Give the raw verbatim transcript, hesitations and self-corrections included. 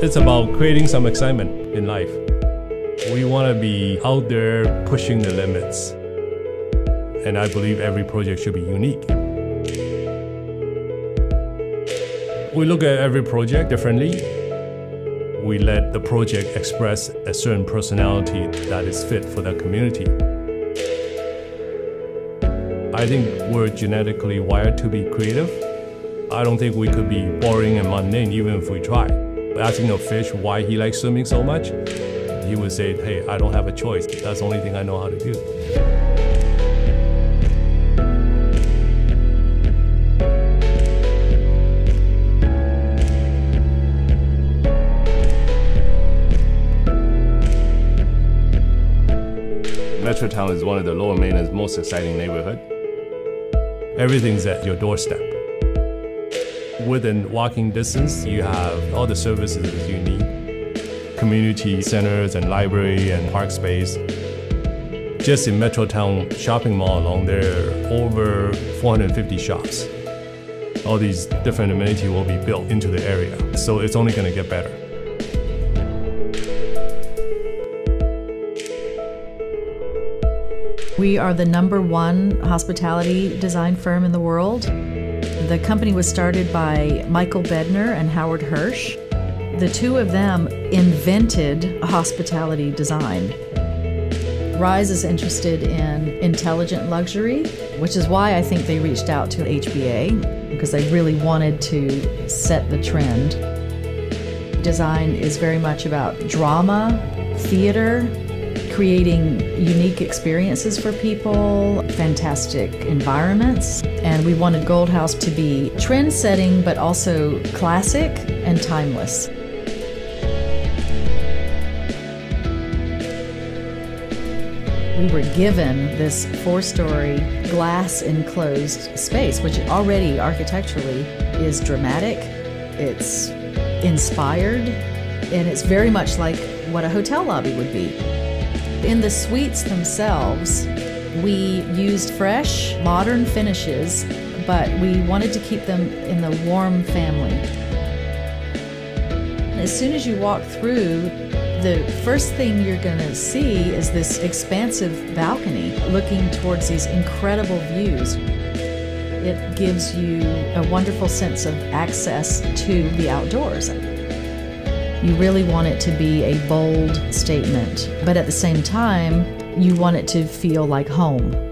It's about creating some excitement in life. We want to be out there pushing the limits. And I believe every project should be unique. We look at every project differently. We let the project express a certain personality that is fit for that community. I think we're genetically wired to be creative. I don't think we could be boring and mundane even if we try. Asking a fish why he likes swimming so much, he would say, hey, I don't have a choice. That's the only thing I know how to do. Metrotown is one of the Lower Mainland's most exciting neighborhoods. Everything's at your doorstep. Within walking distance, you have all the services you need. Community centers and library and park space. Just in Metrotown Shopping Mall alone, there are over four hundred fifty shops. All these different amenities will be built into the area, so it's only going to get better. We are the number one hospitality design firm in the world. The company was started by Michael Bedner and Howard Hirsch. The two of them invented hospitality design. Rise is interested in intelligent luxury, which is why I think they reached out to H B A, because they really wanted to set the trend. Design is very much about drama, theater, creating unique experiences for people, fantastic environments, and we wanted Gold House to be trend-setting but also classic and timeless. We were given this four-story glass-enclosed space, which already architecturally is dramatic, it's inspired, and it's very much like what a hotel lobby would be. In the suites themselves, we used fresh, modern finishes, but we wanted to keep them in the warm family. As soon as you walk through, the first thing you're going to see is this expansive balcony looking towards these incredible views. It gives you a wonderful sense of access to the outdoors. You really want it to be a bold statement, but at the same time, you want it to feel like home.